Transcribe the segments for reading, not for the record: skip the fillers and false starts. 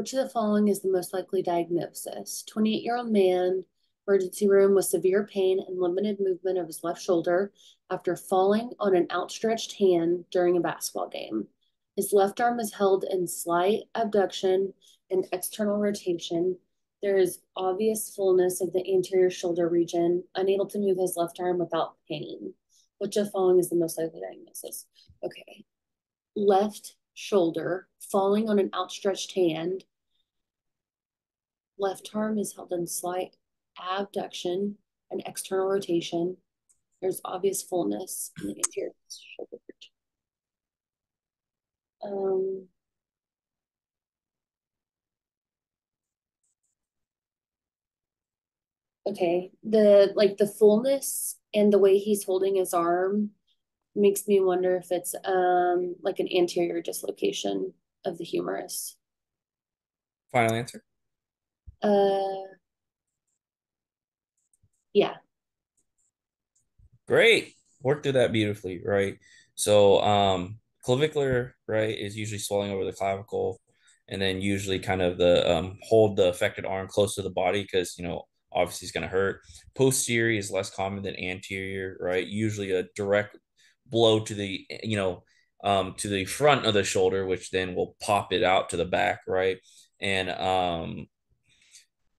Which of the following is the most likely diagnosis? 28-year-old man, emergency room with severe pain and limited movement of his left shoulder after falling on an outstretched hand during a basketball game. His left arm is held in slight abduction and external rotation. There is obvious fullness of the anterior shoulder region, unable to move his left arm without pain. Which of the following is the most likely diagnosis? Okay. Left shoulder, falling on an outstretched hand. Left arm is held in slight abduction and external rotation. There's obvious fullness in the anterior shoulder region. Okay, the fullness and the way he's holding his arm makes me wonder if it's like an anterior dislocation of the humerus. Final answer? Yeah. Great. Worked through that beautifully, right? So clavicular, right, is usually swelling over the clavicle, and then usually kind of the hold the affected arm close to the body because, you know, obviously it's going to hurt. Posterior is less common than anterior, right? Usually a direct blow to the, you know, to the front of the shoulder, which then will pop it out to the back, right? And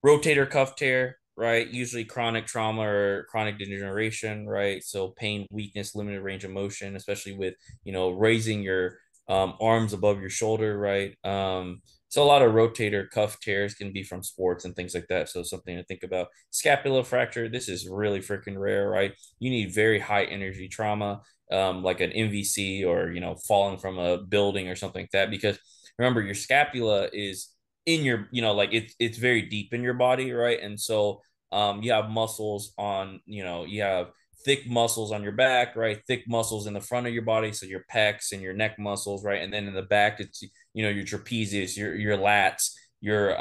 rotator cuff tear, right? Usually chronic trauma or chronic degeneration, right? So pain, weakness, limited range of motion, especially with, you know, raising your arms above your shoulder, right? So a lot of rotator cuff tears can be from sports and things like that. So something to think about. Scapular fracture. This is really freaking rare, right? You need very high energy trauma, like an MVC or, you know, falling from a building or something like that. Because remember, your scapula is in your, you know, like it's very deep in your body, right? And so you have muscles on, you know, you have thick muscles on your back, right? Thick muscles in the front of your body. So your pecs and your neck muscles, right? And then in the back, it's, you know, your trapezius, your lats, your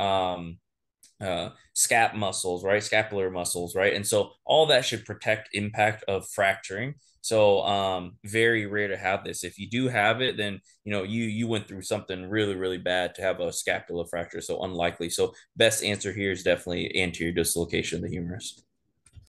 scap muscles, right? Scapular muscles, right? And so all that should protect impact of fracturing. So very rare to have this. If you do have it, then, you know, you went through something really, really bad to have a scapular fracture. So unlikely. So best answer here is definitely anterior dislocation of the humerus.